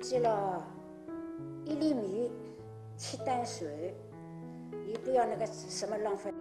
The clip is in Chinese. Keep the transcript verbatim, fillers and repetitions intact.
积了一粒米，七担水，也不要那个什么浪费。